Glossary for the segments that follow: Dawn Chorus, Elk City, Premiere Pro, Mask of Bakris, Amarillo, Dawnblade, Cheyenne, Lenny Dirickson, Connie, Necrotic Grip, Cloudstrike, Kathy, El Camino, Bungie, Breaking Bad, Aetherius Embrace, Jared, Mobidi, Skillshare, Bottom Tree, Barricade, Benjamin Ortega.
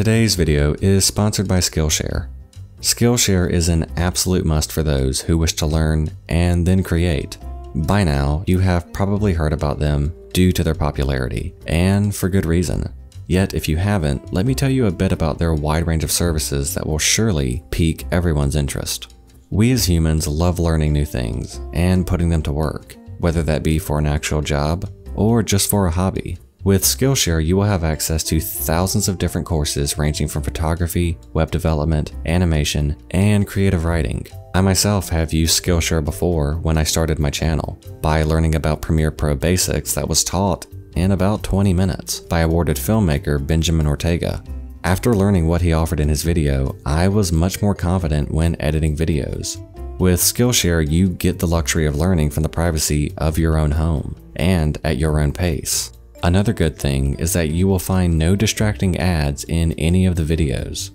Today's video is sponsored by Skillshare. Skillshare is an absolute must for those who wish to learn and then create. By now, you have probably heard about them due to their popularity, and for good reason. Yet, if you haven't, let me tell you a bit about their wide range of services that will surely pique everyone's interest. We as humans love learning new things and putting them to work, whether that be for an actual job or just for a hobby. With Skillshare, you will have access to thousands of different courses ranging from photography, web development, animation, and creative writing. I myself have used Skillshare before when I started my channel by learning about Premiere Pro basics that was taught in about 20 minutes by awarded filmmaker Benjamin Ortega. After learning what he offered in his video, I was much more confident when editing videos. With Skillshare, you get the luxury of learning from the privacy of your own home and at your own pace. Another good thing is that you will find no distracting ads in any of the videos.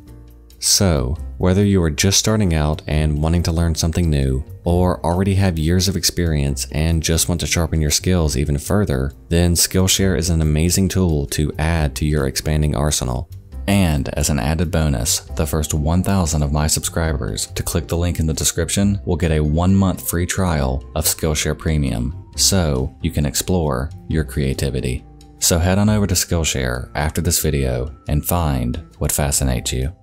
So, whether you are just starting out and wanting to learn something new, or already have years of experience and just want to sharpen your skills even further, then Skillshare is an amazing tool to add to your expanding arsenal. And as an added bonus, the first 1,000 of my subscribers to click the link in the description will get a 1-month free trial of Skillshare Premium, so you can explore your creativity. So head on over to Skillshare after this video and find what fascinates you.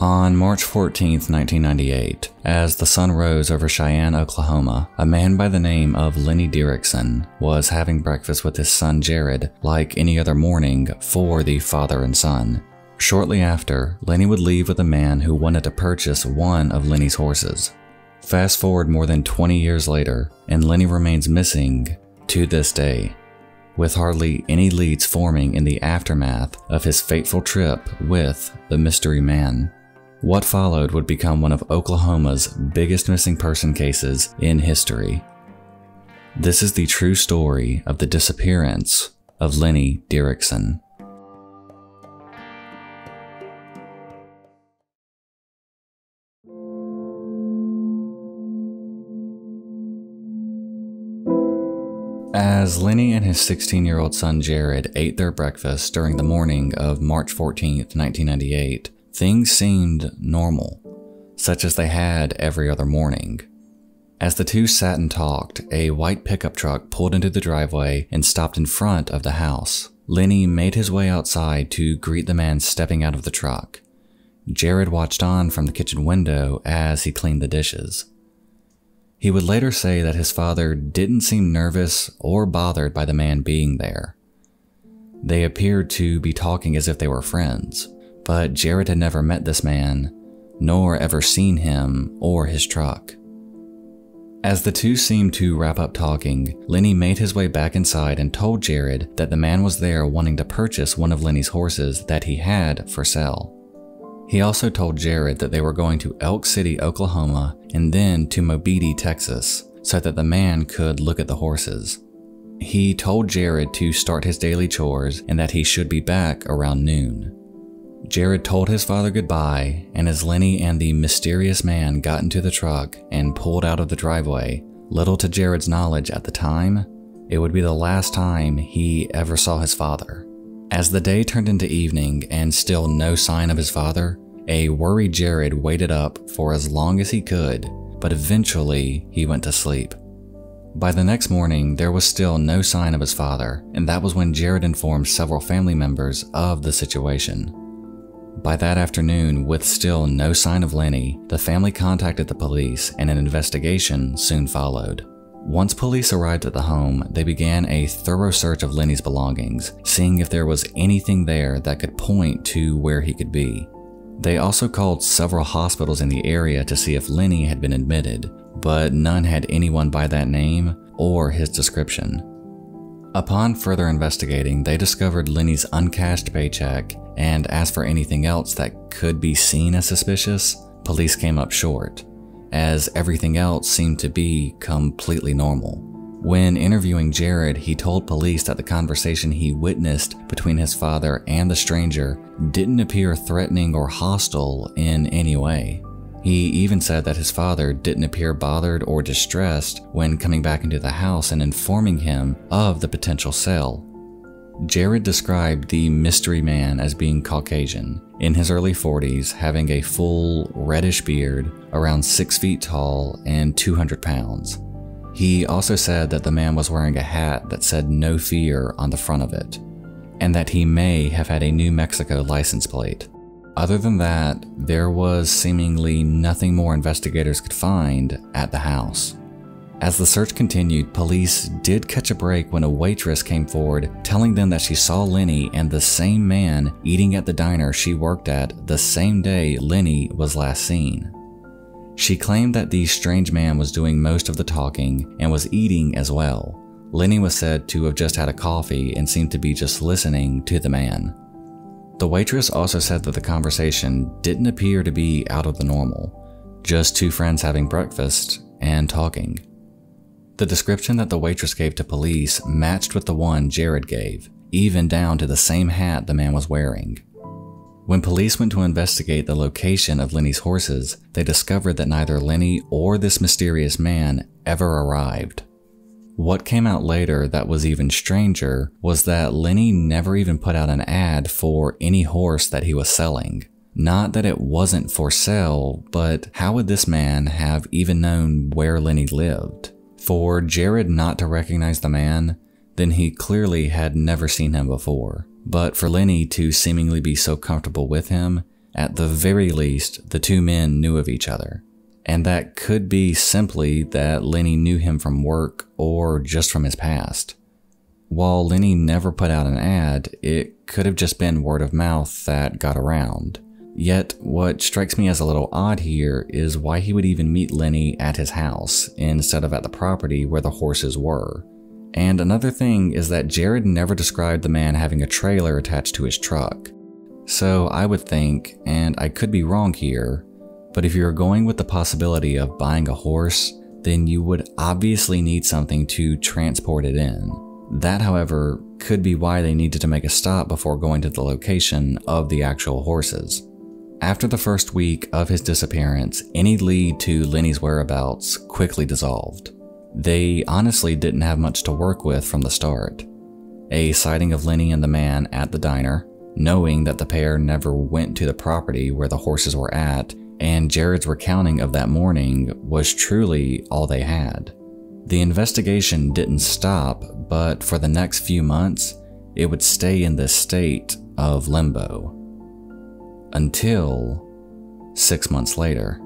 On March 14, 1998, as the sun rose over Cheyenne, Oklahoma, a man by the name of Lenny Dirickson was having breakfast with his son Jared, like any other morning for the father and son. Shortly after, Lenny would leave with a man who wanted to purchase one of Lenny's horses. Fast forward more than 20 years later, and Lenny remains missing to this day, with hardly any leads forming in the aftermath of his fateful trip with the mystery man. What followed would become one of Oklahoma's biggest missing person cases in history. This is the true story of the disappearance of Lenny Dirickson. As Lenny and his 16-year-old son Jared ate their breakfast during the morning of March 14, 1998, things seemed normal, such as they had every other morning. As the two sat and talked, a white pickup truck pulled into the driveway and stopped in front of the house. Lenny made his way outside to greet the man stepping out of the truck. Jared watched on from the kitchen window as he cleaned the dishes. He would later say that his father didn't seem nervous or bothered by the man being there. They appeared to be talking as if they were friends. But Jared had never met this man, nor ever seen him or his truck. As the two seemed to wrap up talking, Lenny made his way back inside and told Jared that the man was there wanting to purchase one of Lenny's horses that he had for sale. He also told Jared that they were going to Elk City, Oklahoma, and then to Mobidi, Texas, so that the man could look at the horses. He told Jared to start his daily chores and that he should be back around noon. Jared told his father goodbye, and as Lenny and the mysterious man got into the truck and pulled out of the driveway, little to Jared's knowledge at the time, it would be the last time he ever saw his father. As the day turned into evening and still no sign of his father, a worried Jared waited up for as long as he could, but eventually he went to sleep. By the next morning, there was still no sign of his father, and that was when Jared informed several family members of the situation. By that afternoon, with still no sign of Lenny, the family contacted the police and an investigation soon followed. Once police arrived at the home, they began a thorough search of Lenny's belongings, seeing if there was anything there that could point to where he could be. They also called several hospitals in the area to see if Lenny had been admitted, but none had anyone by that name or his description. Upon further investigating, they discovered Lenny's uncashed paycheck, and as for anything else that could be seen as suspicious, police came up short, as everything else seemed to be completely normal. When interviewing Jared, he told police that the conversation he witnessed between his father and the stranger didn't appear threatening or hostile in any way. He even said that his father didn't appear bothered or distressed when coming back into the house and informing him of the potential sale. Jared described the mystery man as being Caucasian, in his early 40s, having a full reddish beard, around 6 feet tall, and 200 pounds. He also said that the man was wearing a hat that said "No Fear" on the front of it, and that he may have had a New Mexico license plate. Other than that, there was seemingly nothing more investigators could find at the house. As the search continued, police did catch a break when a waitress came forward telling them that she saw Lenny and the same man eating at the diner she worked at the same day Lenny was last seen. She claimed that the strange man was doing most of the talking and was eating as well. Lenny was said to have just had a coffee and seemed to be just listening to the man. The waitress also said that the conversation didn't appear to be out of the normal, just two friends having breakfast and talking. The description that the waitress gave to police matched with the one Jared gave, even down to the same hat the man was wearing. When police went to investigate the location of Lenny's horses, they discovered that neither Lenny or this mysterious man ever arrived. What came out later that was even stranger was that Lenny never even put out an ad for any horse that he was selling. Not that it wasn't for sale, but how would this man have even known where Lenny lived? For Jared not to recognize the man, then he clearly had never seen him before. But for Lenny to seemingly be so comfortable with him, at the very least, the two men knew of each other. And that could be simply that Lenny knew him from work or just from his past. While Lenny never put out an ad, it could have just been word of mouth that got around. Yet, what strikes me as a little odd here is why he would even meet Lenny at his house instead of at the property where the horses were. And another thing is that Jared never described the man having a trailer attached to his truck. So I would think, and I could be wrong here, but if you're going with the possibility of buying a horse, then you would obviously need something to transport it in. That, however, could be why they needed to make a stop before going to the location of the actual horses. After the first week of his disappearance, any lead to Lenny's whereabouts quickly dissolved. They honestly didn't have much to work with from the start. A sighting of Lenny and the man at the diner, knowing that the pair never went to the property where the horses were at, and Jared's recounting of that morning was truly all they had. The investigation didn't stop, but for the next few months, it would stay in this state of limbo. Until 6 months later.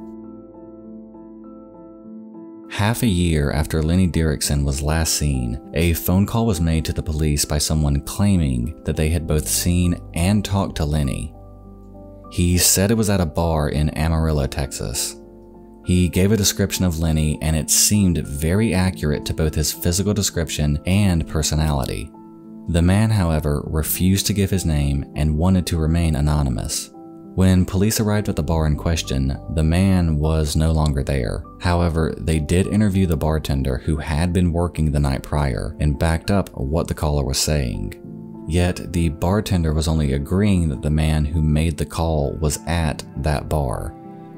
Half a year after Lenny Dirickson was last seen, a phone call was made to the police by someone claiming that they had both seen and talked to Lenny. He said it was at a bar in Amarillo, Texas. He gave a description of Lenny and it seemed very accurate to both his physical description and personality. The man, however, refused to give his name and wanted to remain anonymous. When police arrived at the bar in question, the man was no longer there. However, they did interview the bartender who had been working the night prior and backed up what the caller was saying. Yet, the bartender was only agreeing that the man who made the call was at that bar,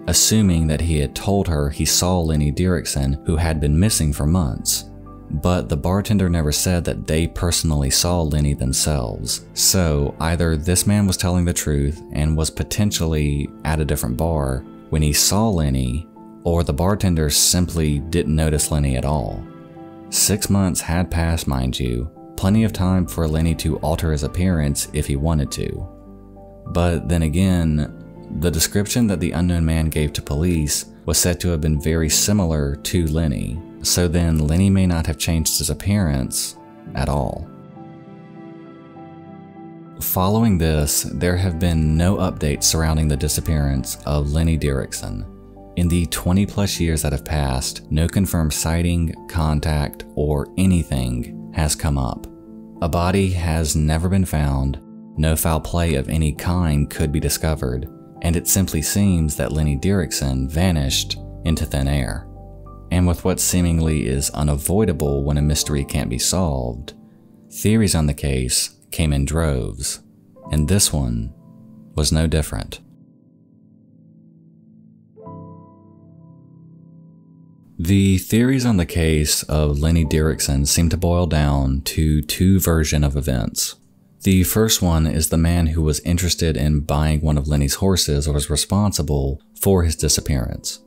assuming that he had told her he saw Lenny Dirickson, who had been missing for months. But the bartender never said that they personally saw Lenny themselves, so either this man was telling the truth and was potentially at a different bar when he saw Lenny, or the bartender simply didn't notice Lenny at all. 6 months had passed, mind you, plenty of time for Lenny to alter his appearance if he wanted to. But then again, the description that the unknown man gave to police was said to have been very similar to Lenny. So then Lenny may not have changed his appearance at all. Following this, there have been no updates surrounding the disappearance of Lenny Dirickson. In the 20-plus years that have passed, no confirmed sighting, contact, or anything has come up. A body has never been found, no foul play of any kind could be discovered, and it simply seems that Lenny Dirickson vanished into thin air. and with what seemingly is unavoidable when a mystery can't be solved, theories on the case came in droves, and this one was no different. The theories on the case of Lenny Dirickson seem to boil down to two versions of events. The first one is the man who was interested in buying one of Lenny's horses or was responsible for his disappearance.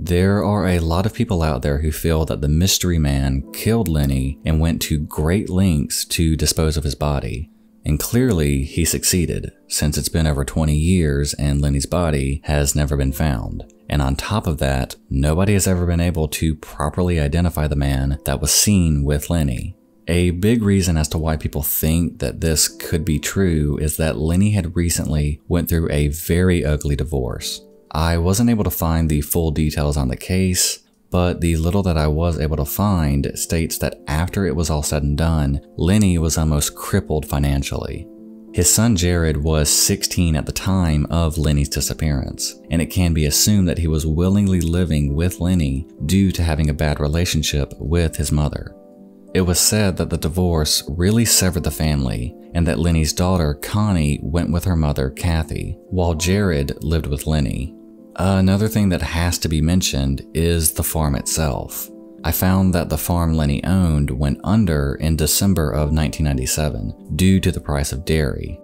There are a lot of people out there who feel that the mystery man killed Lenny and went to great lengths to dispose of his body. And clearly he succeeded, since it's been over 20 years and Lenny's body has never been found. And on top of that, nobody has ever been able to properly identify the man that was seen with Lenny. A big reason as to why people think that this could be true is that Lenny had recently went through a very ugly divorce. I wasn't able to find the full details on the case, but the little that I was able to find states that after it was all said and done, Lenny was almost crippled financially. His son Jared was 16 at the time of Lenny's disappearance, and it can be assumed that he was willingly living with Lenny due to having a bad relationship with his mother. It was said that the divorce really severed the family, and that Lenny's daughter Connie went with her mother Kathy, while Jared lived with Lenny. Another thing that has to be mentioned is the farm itself. I found that the farm Lenny owned went under in December of 1997 due to the price of dairy.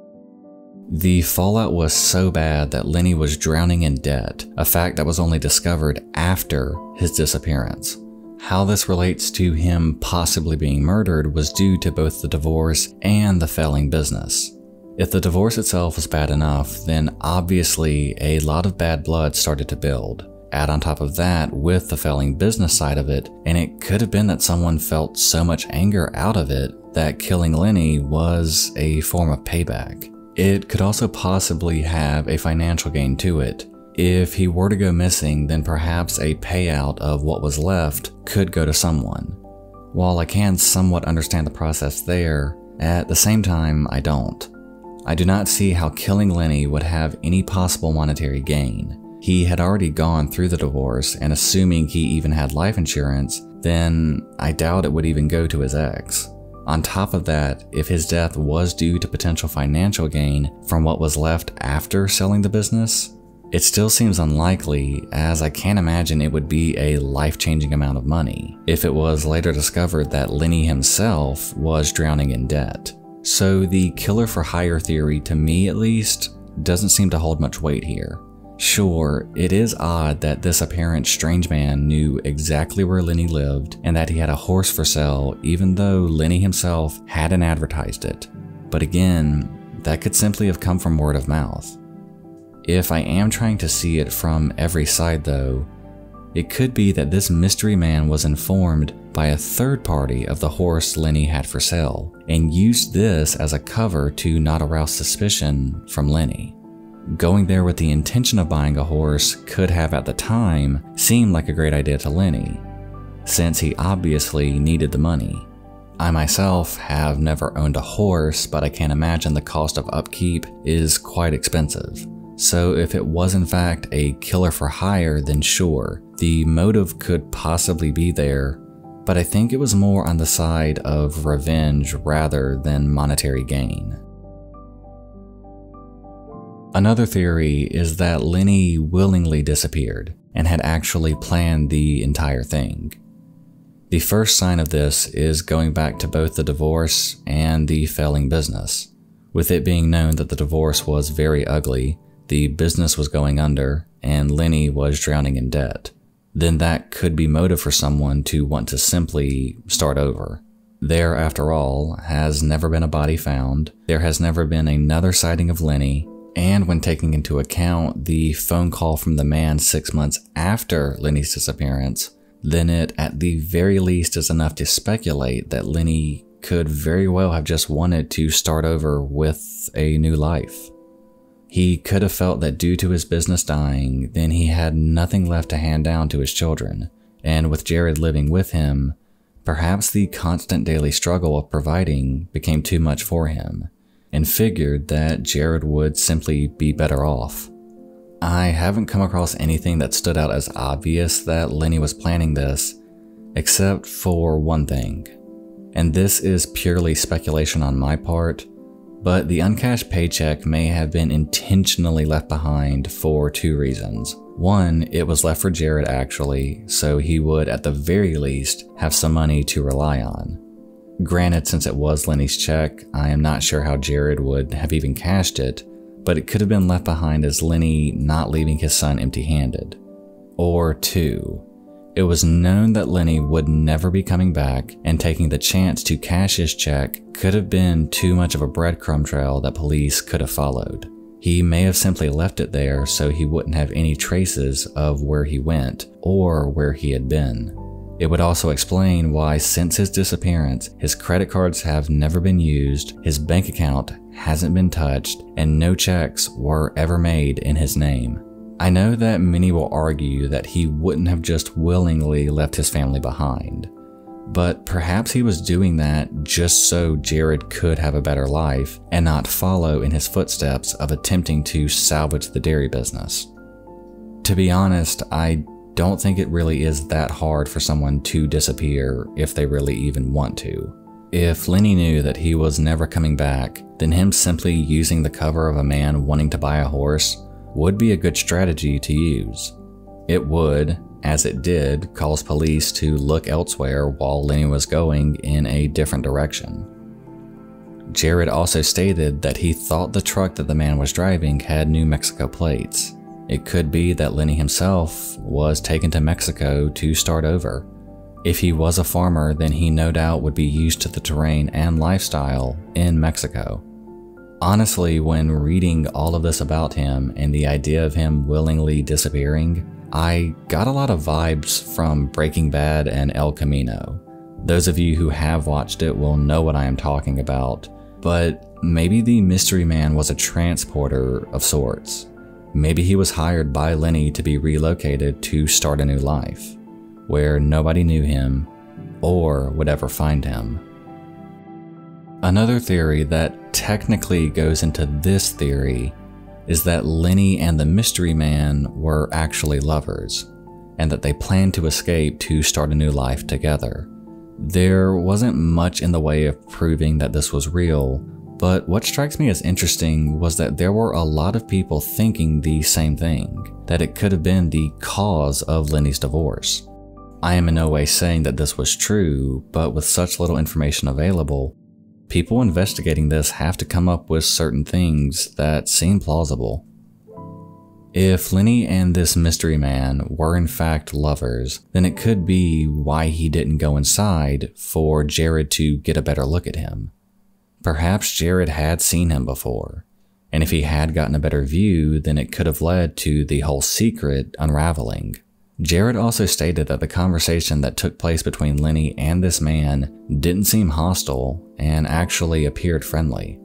The fallout was so bad that Lenny was drowning in debt, a fact that was only discovered after his disappearance. How this relates to him possibly being murdered was due to both the divorce and the failing business. If the divorce itself was bad enough, then obviously a lot of bad blood started to build. Add on top of that with the failing business side of it, and it could have been that someone felt so much anger out of it that killing Lenny was a form of payback. It could also possibly have a financial gain to it. If he were to go missing, then perhaps a payout of what was left could go to someone. While I can somewhat understand the process there, at the same time I don't. I do not see how killing Lenny would have any possible monetary gain. He had already gone through the divorce, and assuming he even had life insurance, then I doubt it would even go to his ex. On top of that, if his death was due to potential financial gain from what was left after selling the business, it still seems unlikely, as I can't imagine it would be a life-changing amount of money if it was later discovered that Lenny himself was drowning in debt. So the killer-for-hire theory, to me at least, doesn't seem to hold much weight here. Sure, it is odd that this apparent strange man knew exactly where Lenny lived and that he had a horse for sale even though Lenny himself hadn't advertised it. But again, that could simply have come from word of mouth. If I am trying to see it from every side though, it could be that this mystery man was informed by a third party of the horse Lenny had for sale and used this as a cover to not arouse suspicion from Lenny. Going there with the intention of buying a horse could have at the time seemed like a great idea to Lenny, since he obviously needed the money. I myself have never owned a horse, but I can imagine the cost of upkeep is quite expensive. So if it was in fact a killer for hire, then sure, the motive could possibly be there, but I think it was more on the side of revenge rather than monetary gain. Another theory is that Lenny willingly disappeared and had actually planned the entire thing. The first sign of this is going back to both the divorce and the failing business. With it being known that the divorce was very ugly, the business was going under, and Lenny was drowning in debt, then that could be motive for someone to want to simply start over. There, after all, has never been a body found, there has never been another sighting of Lenny, and when taking into account the phone call from the man 6 months after Lenny's disappearance, then it at the very least is enough to speculate that Lenny could very well have just wanted to start over with a new life. He could have felt that due to his business dying, then he had nothing left to hand down to his children, and with Jared living with him, perhaps the constant daily struggle of providing became too much for him, and figured that Jared would simply be better off. I haven't come across anything that stood out as obvious that Lenny was planning this, except for one thing. And this is purely speculation on my part, but the uncashed paycheck may have been intentionally left behind for two reasons. One, it was left for Jared actually, so he would at the very least have some money to rely on. Granted, since it was Lenny's check, I am not sure how Jared would have even cashed it, but it could have been left behind as Lenny not leaving his son empty-handed. Or two, it was known that Lenny would never be coming back, and taking the chance to cash his check could have been too much of a breadcrumb trail that police could have followed. He may have simply left it there so he wouldn't have any traces of where he went or where he had been. It would also explain why, since his disappearance, his credit cards have never been used, his bank account hasn't been touched, and no checks were ever made in his name. I know that many will argue that he wouldn't have just willingly left his family behind, but perhaps he was doing that just so Jared could have a better life and not follow in his footsteps of attempting to salvage the dairy business. To be honest, I don't think it really is that hard for someone to disappear if they really even want to. If Lenny knew that he was never coming back, then him simply using the cover of a man wanting to buy a horse would be a good strategy to use. It would, as it did, cause police to look elsewhere while Lenny was going in a different direction. Jared also stated that he thought the truck that the man was driving had New Mexico plates. It could be that Lenny himself was taken to Mexico to start over. If he was a farmer, then he no doubt would be used to the terrain and lifestyle in Mexico. Honestly, when reading all of this about him and the idea of him willingly disappearing, I got a lot of vibes from Breaking Bad and El Camino. Those of you who have watched it will know what I am talking about, but maybe the mystery man was a transporter of sorts. Maybe he was hired by Lenny to be relocated to start a new life, where nobody knew him or would ever find him. Another theory that technically goes into this theory is that Lenny and the mystery man were actually lovers, and that they planned to escape to start a new life together. There wasn't much in the way of proving that this was real, but what strikes me as interesting was that there were a lot of people thinking the same thing, that it could have been the cause of Lenny's divorce. I am in no way saying that this was true, but with such little information available, people investigating this have to come up with certain things that seem plausible. If Lenny and this mystery man were in fact lovers, then it could be why he didn't go inside for Jared to get a better look at him. Perhaps Jared had seen him before, and if he had gotten a better view, then it could have led to the whole secret unraveling. Jared also stated that the conversation that took place between Lenny and this man didn't seem hostile and actually appeared friendly,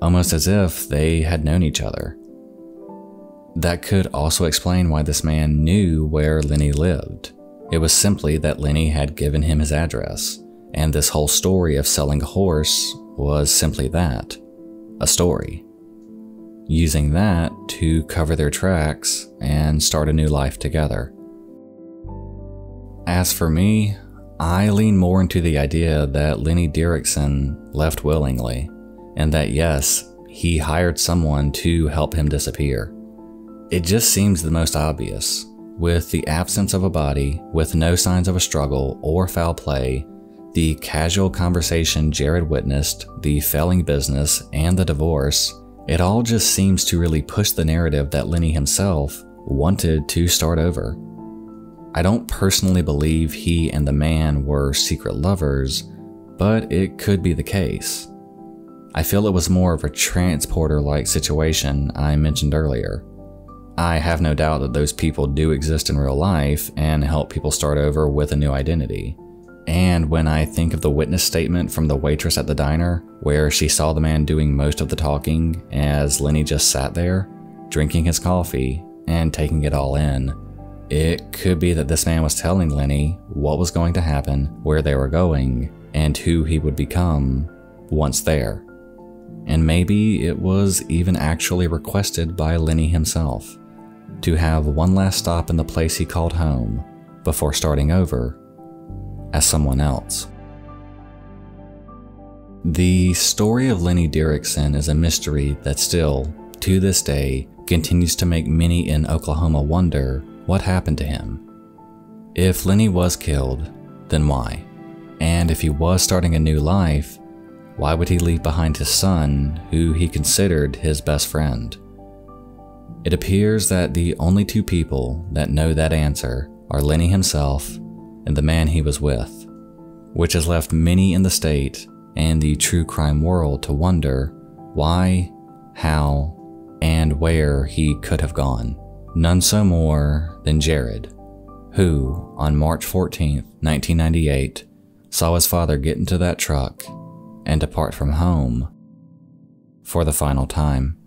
almost as if they had known each other. That could also explain why this man knew where Lenny lived. It was simply that Lenny had given him his address, and this whole story of selling a horse was simply that, a story. Using that to cover their tracks and start a new life together. As for me, I lean more into the idea that Lenny Dirickson left willingly, and that yes, he hired someone to help him disappear. It just seems the most obvious. With the absence of a body, with no signs of a struggle or foul play, the casual conversation Jared witnessed, the failing business, and the divorce, it all just seems to really push the narrative that Lenny himself wanted to start over. I don't personally believe he and the man were secret lovers, but it could be the case. I feel it was more of a transporter-like situation I mentioned earlier. I have no doubt that those people do exist in real life and help people start over with a new identity. And when I think of the witness statement from the waitress at the diner, where she saw the man doing most of the talking as Lenny just sat there, drinking his coffee and taking it all in, it could be that this man was telling Lenny what was going to happen, where they were going, and who he would become once there. And maybe it was even actually requested by Lenny himself. to have one last stop in the place he called home before starting over as someone else. The story of Lenny Dirickson is a mystery that still, to this day, continues to make many in Oklahoma wonder what happened to him. If Lenny was killed, then why? And if he was starting a new life, why would he leave behind his son, who he considered his best friend? It appears that the only two people that know that answer are Lenny himself and the man he was with, which has left many in the state and the true crime world to wonder why, how, and where he could have gone. None so more than Jared, who, on March 14th, 1998, saw his father get into that truck and depart from home for the final time.